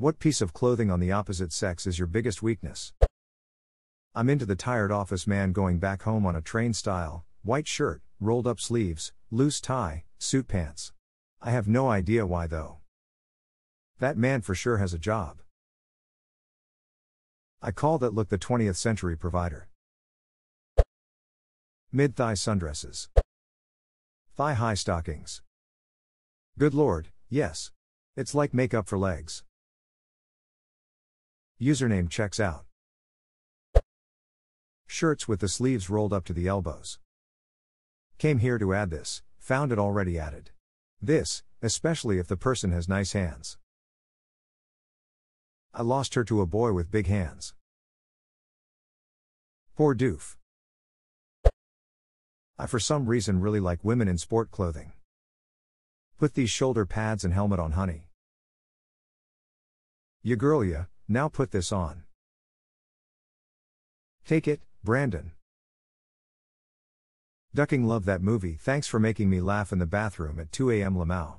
What piece of clothing on the opposite sex is your biggest weakness? I'm into the tired office man going back home on a train style, white shirt, rolled up sleeves, loose tie, suit pants. I have no idea why though. That man for sure has a job. I call that look the 20th century provider. Mid-thigh sundresses. Thigh-high stockings. Good lord, yes. It's like makeup for legs. Username checks out. Shirts with the sleeves rolled up to the elbows. Came here to add this, found it already added. This, especially if the person has nice hands. I lost her to a boy with big hands. Poor doof. I for some reason really like women in sport clothing. Put these shoulder pads and helmet on, honey. Ya girl ya. Now put this on. Take it, Brandon. Ducking love that movie. Thanks for making me laugh in the bathroom at 2 a.m. Lamau.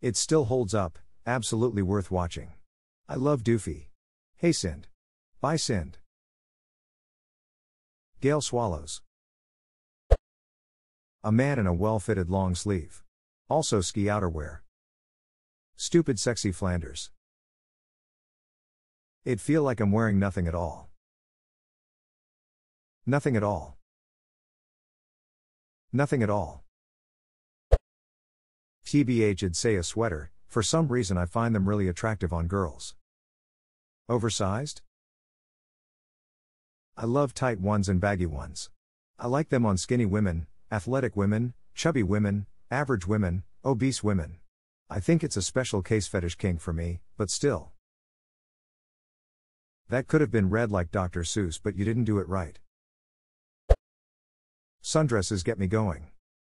It still holds up, absolutely worth watching. I love Doofy. Hey Sind. Bye Sind. Gale swallows. A man in a well-fitted long sleeve. Also ski outerwear. Stupid sexy Flanders. It feel like I'm wearing nothing at all. Nothing at all. Nothing at all. TBH'd say a sweater, for some reason I find them really attractive on girls. Oversized? I love tight ones and baggy ones. I like them on skinny women, athletic women, chubby women, average women, obese women. I think it's a special case fetish kink for me, but still. That could have been read like Dr. Seuss, but you didn't do it right. Sundresses get me going.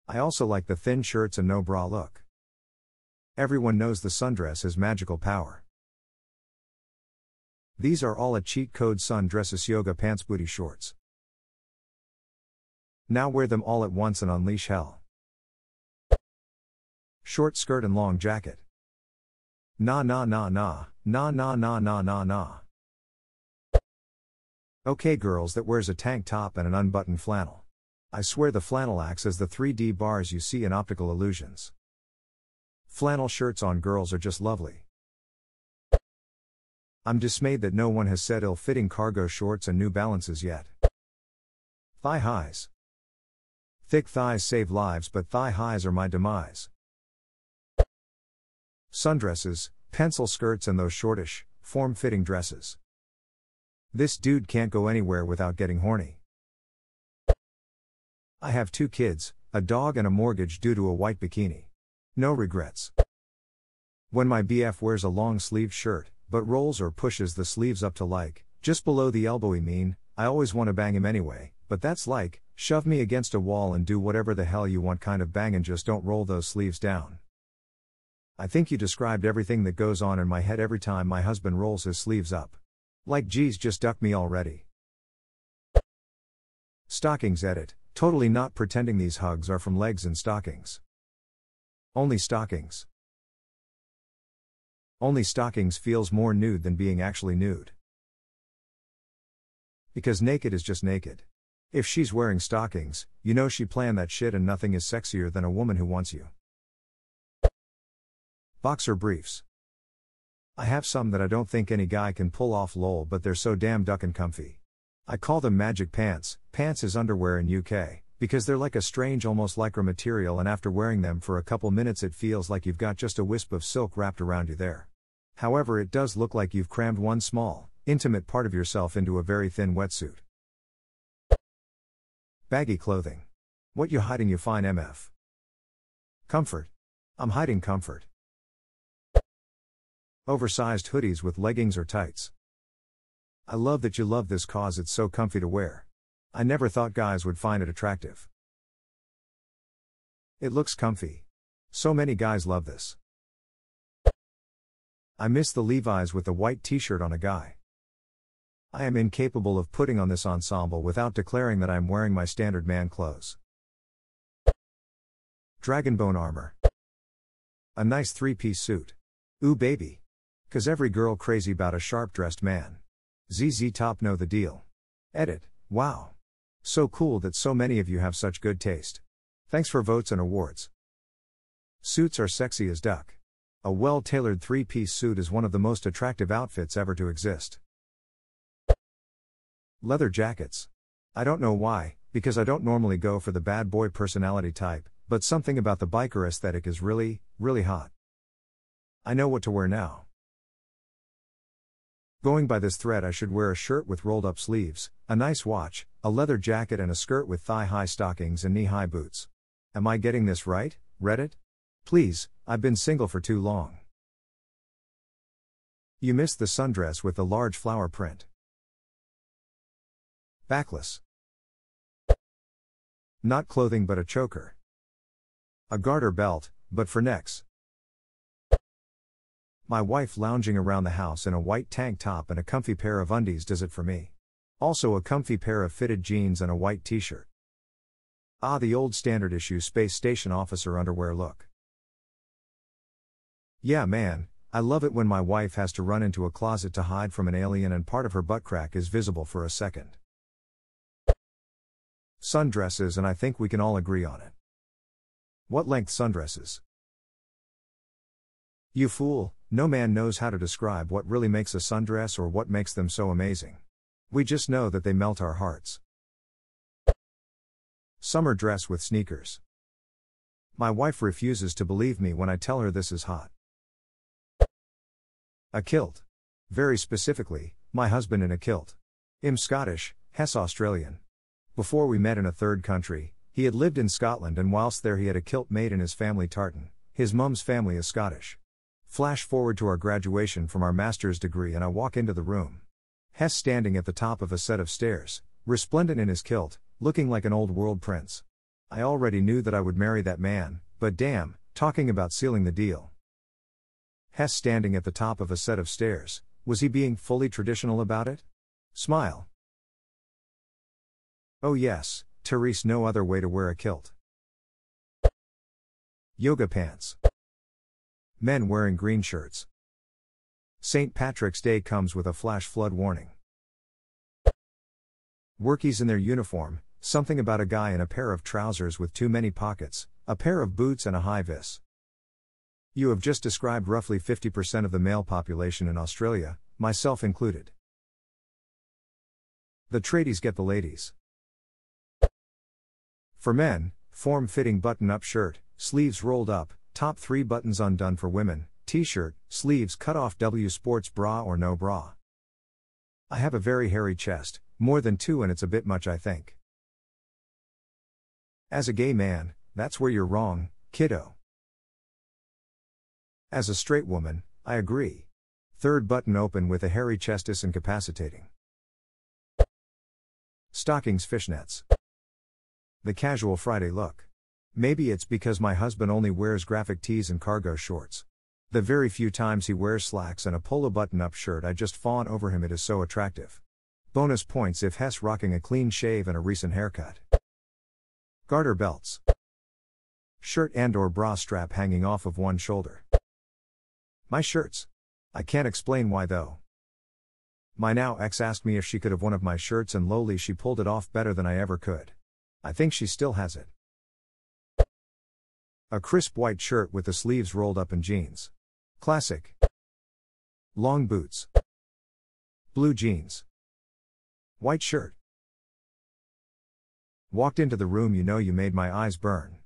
I also like the thin shirts and no bra look. Everyone knows the sundress has magical power. These are all a cheat code. Sundresses, yoga pants, booty shorts. Now wear them all at once and unleash hell. Short skirt and long jacket. Nah nah nah nah, nah nah nah nah nah nah. Okay girls that wears a tank top and an unbuttoned flannel. I swear the flannel acts as the 3D bars you see in optical illusions. Flannel shirts on girls are just lovely. I'm dismayed that no one has said ill-fitting cargo shorts and New Balances yet. Thigh highs. Thick thighs save lives, but thigh highs are my demise. Sundresses, pencil skirts and those shortish, form-fitting dresses. This dude can't go anywhere without getting horny. I have 2 kids, a dog and a mortgage due to a white bikini. No regrets. When my BF wears a long sleeved shirt, but rolls or pushes the sleeves up to like, just below the elbow, I always want to bang him anyway, but that's like, shove me against a wall and do whatever the hell you want kind of bangin', just don't roll those sleeves down. I think you described everything that goes on in my head every time my husband rolls his sleeves up. Like geez, just duck me already. Stockings edit, totally not pretending these hugs are from legs and stockings. Only stockings. Only stockings feels more nude than being actually nude. Because naked is just naked. If she's wearing stockings, you know she planned that shit, and nothing is sexier than a woman who wants you. Boxer briefs. I have some that I don't think any guy can pull off lol, but they're so damn duckin' comfy. I call them magic pants. Pants is underwear in UK, because they're like a strange almost lycra material, and after wearing them for a couple minutes it feels like you've got just a wisp of silk wrapped around you there. However, it does look like you've crammed one small, intimate part of yourself into a very thin wetsuit. Baggy clothing. What you hiding you fine MF? Comfort. I'm hiding comfort. Oversized hoodies with leggings or tights. I love that you love this cause, it's so comfy to wear. I never thought guys would find it attractive. It looks comfy. So many guys love this. I miss the Levi's with the white t-shirt on a guy. I am incapable of putting on this ensemble without declaring that I am wearing my standard man clothes. Dragonbone armor. A nice 3-piece suit. Ooh baby. Cause every girl crazy about a sharp-dressed man. ZZ Top know the deal. Edit, wow. So cool that so many of you have such good taste. Thanks for votes and awards. Suits are sexy as duck. A well-tailored three-piece suit is one of the most attractive outfits ever to exist. Leather jackets. I don't know why, because I don't normally go for the bad boy personality type, but something about the biker aesthetic is really hot. I know what to wear now. Going by this thread, I should wear a shirt with rolled-up sleeves, a nice watch, a leather jacket and a skirt with thigh-high stockings and knee-high boots. Am I getting this right, Reddit? Please, I've been single for too long. You missed the sundress with the large flower print. Backless. Not clothing but a choker. A garter belt, but for necks. My wife lounging around the house in a white tank top and a comfy pair of undies does it for me. Also a comfy pair of fitted jeans and a white t-shirt. Ah, the old standard issue space station officer underwear look. Yeah man, I love it when my wife has to run into a closet to hide from an alien and part of her butt crack is visible for a second. Sundresses, and I think we can all agree on it. What length sundresses? You fool, no man knows how to describe what really makes a sundress or what makes them so amazing. We just know that they melt our hearts. Summer dress with sneakers. My wife refuses to believe me when I tell her this is hot. A kilt. Very specifically, my husband in a kilt. I'm Scottish, Hess Australian. Before we met in a third country, he had lived in Scotland, and whilst there he had a kilt made in his family tartan. His mum's family is Scottish. Flash forward to our graduation from our master's degree and I walk into the room. Hess standing at the top of a set of stairs, resplendent in his kilt, looking like an old world prince. I already knew that I would marry that man, but damn, talking about sealing the deal. Hess standing at the top of a set of stairs, was he being fully traditional about it? Smile. Oh yes, Therese, no other way to wear a kilt. Yoga pants. Men wearing green shirts. St. Patrick's Day comes with a flash flood warning. Workies in their uniform, something about a guy in a pair of trousers with too many pockets, a pair of boots and a high vis. You have just described roughly 50% of the male population in Australia, myself included. The tradies get the ladies. For men, form-fitting button-up shirt, sleeves rolled up, top three buttons undone. For women, t-shirt, sleeves cut off, sports bra or no bra. I have a very hairy chest, more than two, and it's a bit much I think. As a gay man, that's where you're wrong, kiddo. As a straight woman, I agree. Third button open with a hairy chest is incapacitating. Stockings, fishnets. The casual Friday look. Maybe it's because my husband only wears graphic tees and cargo shorts. The very few times he wears slacks and a polo button-up shirt, I just fawn over him, it is so attractive. Bonus points if Hess rocking a clean shave and a recent haircut. Garter belts. Shirt and or bra strap hanging off of one shoulder. My shirts. I can't explain why though. My now ex asked me if she could have one of my shirts, and lowly she pulled it off better than I ever could. I think she still has it. A crisp white shirt with the sleeves rolled up and jeans. Classic. Long boots. Blue jeans. White shirt. Walked into the room, you know you made my eyes burn.